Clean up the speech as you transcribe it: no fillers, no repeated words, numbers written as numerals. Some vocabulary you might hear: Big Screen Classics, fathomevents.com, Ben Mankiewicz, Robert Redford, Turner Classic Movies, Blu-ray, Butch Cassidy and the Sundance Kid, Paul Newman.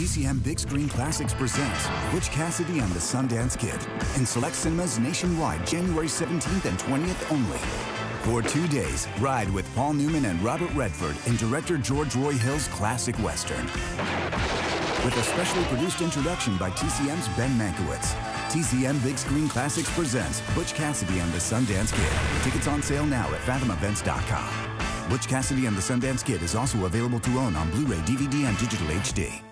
TCM Big Screen Classics presents Butch Cassidy and the Sundance Kid in select cinemas nationwide January 17th and 20th only. For 2 days, ride with Paul Newman and Robert Redford in director George Roy Hill's classic Western. With a specially produced introduction by TCM's Ben Mankiewicz. TCM Big Screen Classics presents Butch Cassidy and the Sundance Kid. Tickets on sale now at fathomevents.com. Butch Cassidy and the Sundance Kid is also available to own on Blu-ray, DVD, and digital HD.